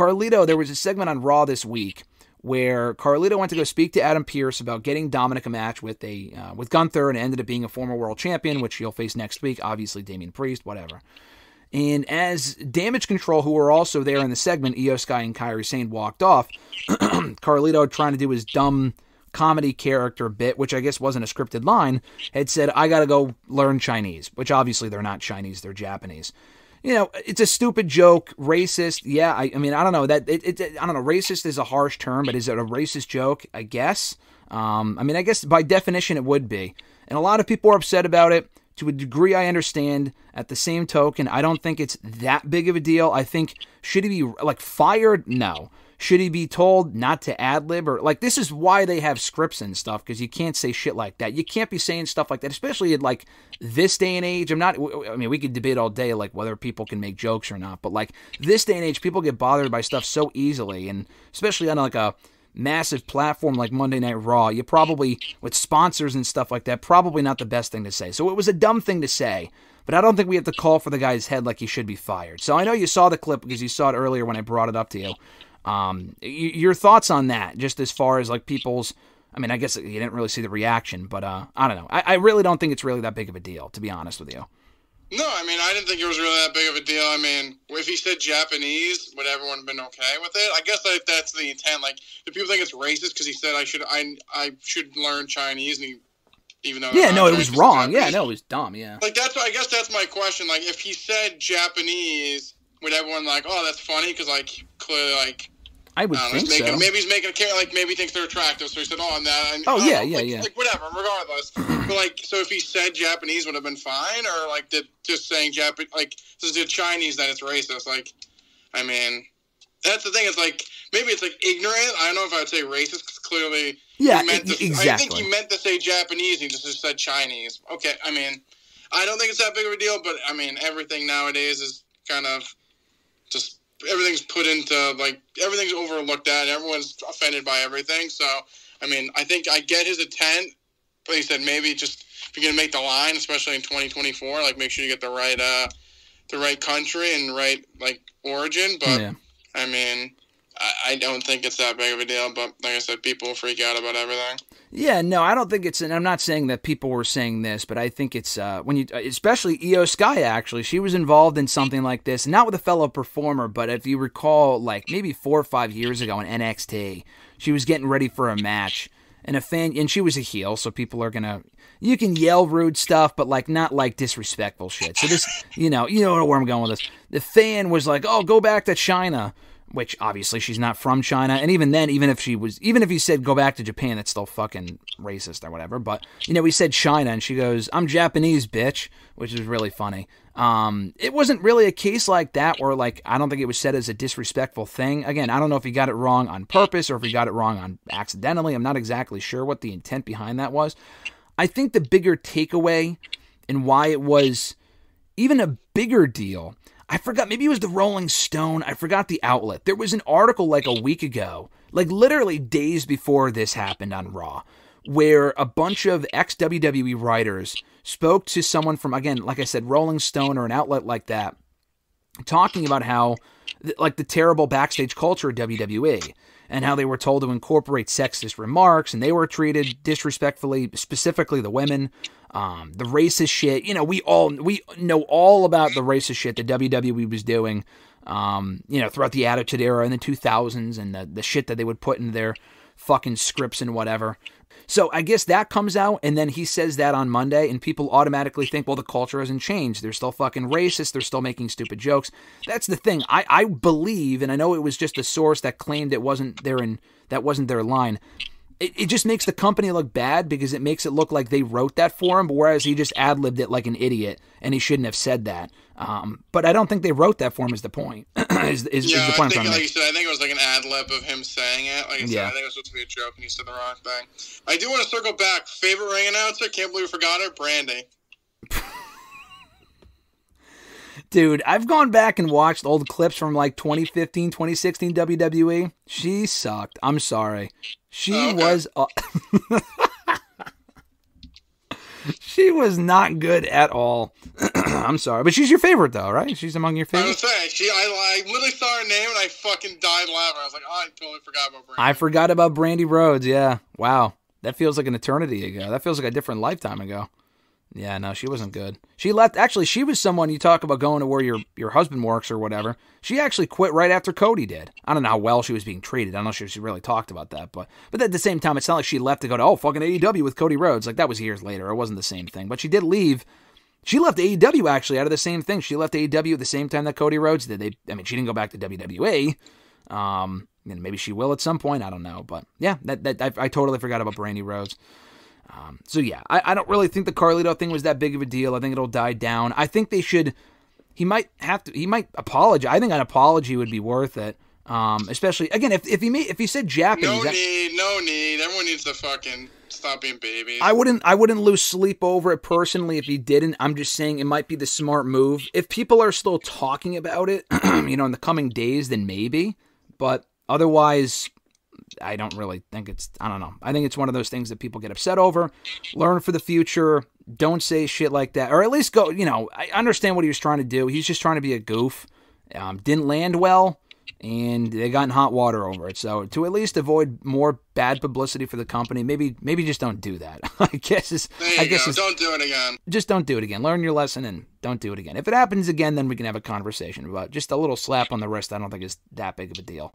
Carlito, there was a segment on Raw this week where Carlito went to go speak to Adam Pearce about getting Dominic a match with Gunther, and it ended up being a former world champion, which he'll face next week, obviously Damian Priest, whatever. And as Damage CTRL, who were also there in the segment, IYO SKY and Kairi Sane, walked off, Carlito, trying to do his dumb comedy character bit, which I guess wasn't a scripted line, had said, "I gotta go learn Chinese," which obviously they're not Chinese, they're Japanese. You know, it's a stupid joke, racist. Yeah, I mean, I don't know that I don't know. Racist is a harsh term, but is it a racist joke? I guess. I mean, I guess by definition it would be, and a lot of people are upset about it. To a degree, I understand. At the same token, I don't think it's that big of a deal. I think, should he be like fired? No. Should he be told not to ad-lib? Or like, this is why they have scripts and stuff, because you can't say shit like that. You can't be saying stuff like that, especially in like this day and age. I mean, we could debate all day like whether people can make jokes or not, but like this day and age, people get bothered by stuff so easily, and especially on like a massive platform like Monday Night Raw, you probably, with sponsors and stuff like that, probably not the best thing to say. So it was a dumb thing to say, but I don't think we have to call for the guy's head like he should be fired. So I know you saw the clip because you saw it earlier when I brought it up to you. Your thoughts on that, just as far as like people's, I mean, I guess you didn't really see the reaction, but, I don't know. I really don't think it's really that big of a deal, to be honest with you. No, I mean, I didn't think it was really that big of a deal. I mean, if he said Japanese, would everyone have been okay with it? I guess that's the intent. Like, do people think it's racist because he said I should learn Chinese, and he, even though yeah, no, it was wrong. Yeah, no, it was dumb. Yeah, like that's, I guess that's my question. Like, if he said Japanese, would everyone like, oh, that's funny? Because, like, clearly, like, I would think so. Maybe he's making a character, like, maybe he thinks they're attractive, so he said, oh, and that. And, oh, yeah, yeah, like, yeah. Like, whatever, regardless. But, like, so if he said Japanese would have been fine, or, like, just saying Japanese, like, since it's Chinese, that it's racist. Like, I mean, that's the thing. It's, like, maybe it's, like, ignorant. I don't know if I would say racist, because clearly. Yeah, exactly. I think he meant to say Japanese, he just said Chinese. Okay, I mean, I don't think it's that big of a deal, but, I mean, everything nowadays is kind of. Just everything's put into, like, everything's overlooked at. Everyone's offended by everything. So, I mean, I think I get his intent. But he said maybe just if you're going to make the line, especially in 2024, like, make sure you get the right country and right, like, origin. But, yeah. I mean, I don't think it's that big of a deal. But, like I said, people freak out about everything. Yeah, no, I don't think it's, and I'm not saying that people were saying this, but I think it's, when you, especially IYO SKY, actually, she was involved in something like this, not with a fellow performer, but if you recall, like, maybe 4 or 5 years ago in NXT, she was getting ready for a match, and a fan, and she was a heel, so people are gonna, you can yell rude stuff, but, like, not, like, disrespectful shit, so this, you know where I'm going with this, the fan was like, oh, go back to China, which obviously she's not from China, and even then, even if he said go back to Japan, it's still fucking racist or whatever, but, you know, he said China, and she goes, I'm Japanese, bitch, which is really funny. It wasn't really a case like that where, like, I don't think it was said as a disrespectful thing. Again, I don't know if he got it wrong on purpose or if he got it wrong on accidentally. I'm not exactly sure what the intent behind that was. I think the bigger takeaway and why it was even a bigger deal, I forgot, maybe it was the Rolling Stone, I forgot the outlet. There was an article like a week ago, like literally days before this happened on Raw, where a bunch of ex-WWE writers spoke to someone from, again, like I said, Rolling Stone or an outlet like that, talking about how, like, the terrible backstage culture of WWE, and how they were told to incorporate sexist remarks, and they were treated disrespectfully, specifically the women. The racist shit, you know, we know all about the racist shit that WWE was doing, you know, throughout the Attitude Era in the 2000s, and the shit that they would put in their fucking scripts and whatever. So I guess that comes out, and then he says that on Monday, and people automatically think, well, the culture hasn't changed. They're still fucking racist. They're still making stupid jokes. That's the thing. I believe, and I know it was just a source that claimed it wasn't there, and that wasn't their line. It just makes the company look bad because it makes it look like they wrote that for him, whereas he just ad-libbed it like an idiot, and he shouldn't have said that. But I don't think they wrote that for him is the point. is the point. I think, like you said, I think it was like an ad-lib of him saying it. Like I said, I think it was supposed to be a joke, and he said the wrong thing. I do want to circle back. Favorite ring announcer? Can't believe we forgot her. Brandi. Dude, I've gone back and watched old clips from like 2015, 2016 WWE. She sucked. I'm sorry. She was she was not good at all. I'm sorry, but she's your favorite though, right? She's among your favorites. I was saying, I literally saw her name and I fucking died laughing. I was like, oh, I totally forgot about Brandi. I forgot about Brandi Rhodes. Yeah, wow, that feels like an eternity ago. That feels like a different lifetime ago. Yeah, no, she wasn't good. She left. Actually, she was someone you talk about going to where your husband works or whatever. She actually quit right after Cody did. I don't know how well she was being treated. I don't know if she really talked about that, but at the same time, it's not like she left to go to fucking AEW with Cody Rhodes. Like that was years later. It wasn't the same thing. But she did leave. She left AEW actually out of the same thing. She left AEW at the same time that Cody Rhodes did. I mean, she didn't go back to WWE. And maybe she will at some point. I don't know. But yeah, I totally forgot about Brandi Rhodes. So yeah, I don't really think the Carlito thing was that big of a deal. I think it'll die down. I think they should, he might apologize. I think an apology would be worth it. Especially again, if he said Japanese, no need. Everyone needs to fucking stop being babies. I wouldn't lose sleep over it personally. If he didn't, I'm just saying it might be the smart move. If people are still talking about it, you know, in the coming days, then maybe, but otherwise, I don't really think it's, I don't know. I think it's one of those things that people get upset over. Learn for the future. Don't say shit like that. Or at least go, you know, I understand what he was trying to do. He's just trying to be a goof. Didn't land well, and they got in hot water over it. So to at least avoid more bad publicity for the company, maybe just don't do that. I guess don't do it again. Just don't do it again. Learn your lesson and don't do it again. If it happens again, then we can have a conversation about just a little slap on the wrist. I don't think it's that big of a deal.